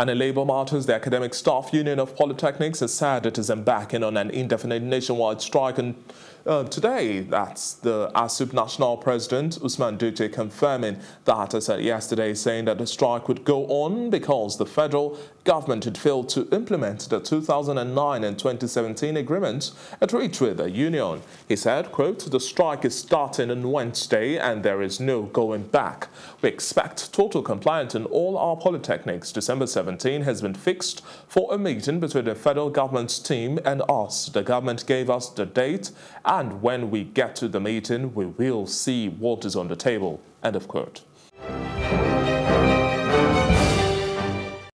And in labour matters, the Academic Staff Union of Polytechnics has said it is embarking on an indefinite nationwide strike. And today, that's the ASUP National President Usman Dutte confirming that, as said yesterday, saying that the strike would go on because the federal government had failed to implement the 2009 and 2017 agreements at reached with the union. He said, quote, "The strike is starting on Wednesday and there is no going back. We expect total compliance in all our polytechnics. December 17 has been fixed for a meeting between the federal government's team and us. The government gave us the date, and when we get to the meeting, we will see what is on the table." End of quote.